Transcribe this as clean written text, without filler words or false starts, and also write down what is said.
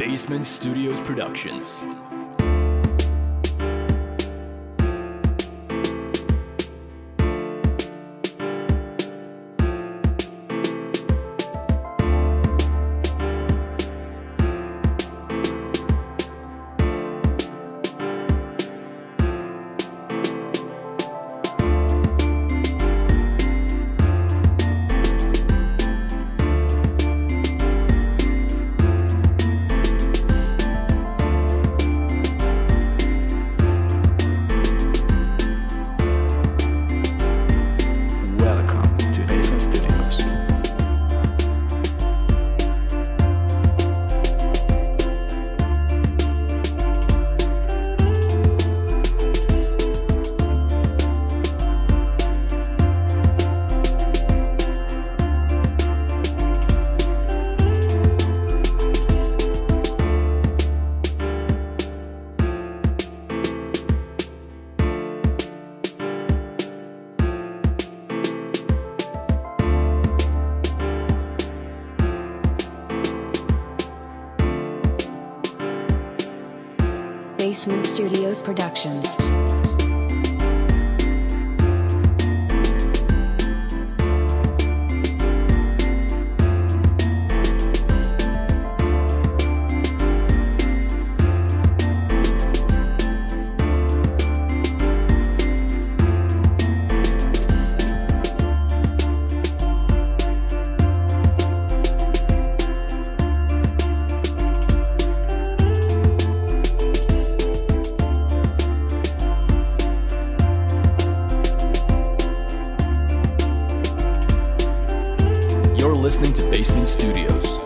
Basement Studios Productions. Basement Studios Productions. Listening to Basement Studios.